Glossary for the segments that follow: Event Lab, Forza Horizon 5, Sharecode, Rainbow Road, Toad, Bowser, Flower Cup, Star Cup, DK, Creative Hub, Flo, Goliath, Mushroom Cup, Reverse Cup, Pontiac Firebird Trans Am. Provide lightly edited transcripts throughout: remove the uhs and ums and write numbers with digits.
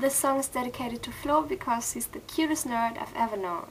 This song is dedicated to Flo because he's the cutest nerd I've ever known.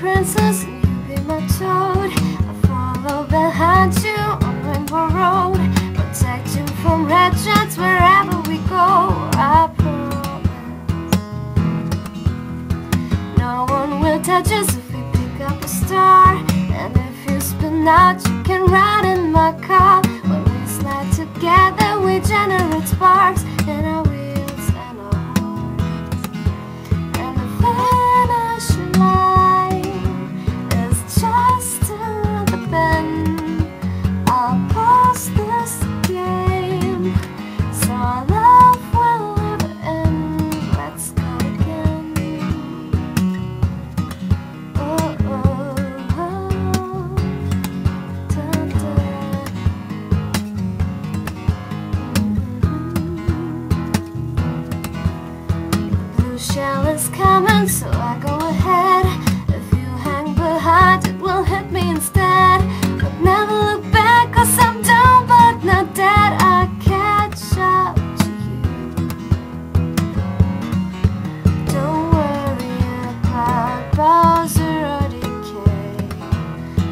Princess, and you be my toad. I follow behind you on Rainbow Road, protecting from red jets wherever we go. I promise no one will touch us if we pick up a star. And if you spin out, you can ride in my car. When we slide together, we generate sparks in our wheels and our hearts. And the vanishing light just around the bend. I'll pause this game, so our love will never end. Let's go again. Oh, oh, oh. Dun, dun. The blue shell is coming, so I go ahead. It will hit me instead, but never look back, 'cause I'm down but not dead. I catch up to you. Don't worry about Bowser or DK.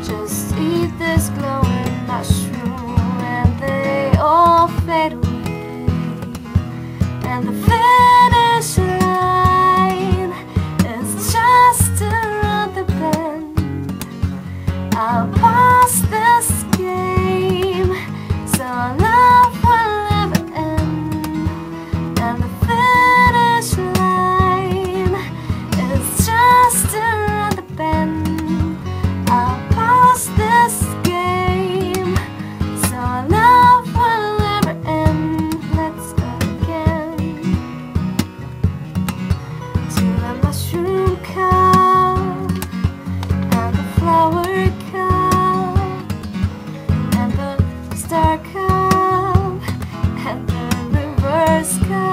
Just eat this glowing mushroom and they all fade away. And the finish line is just around the bend. I'll pass this game, so our love will never end. And the finish line is just around the bend. I'll pass this game, so our love will never end. Let's go again to the mushroom cup and the flower. Star cup and the reverse cup.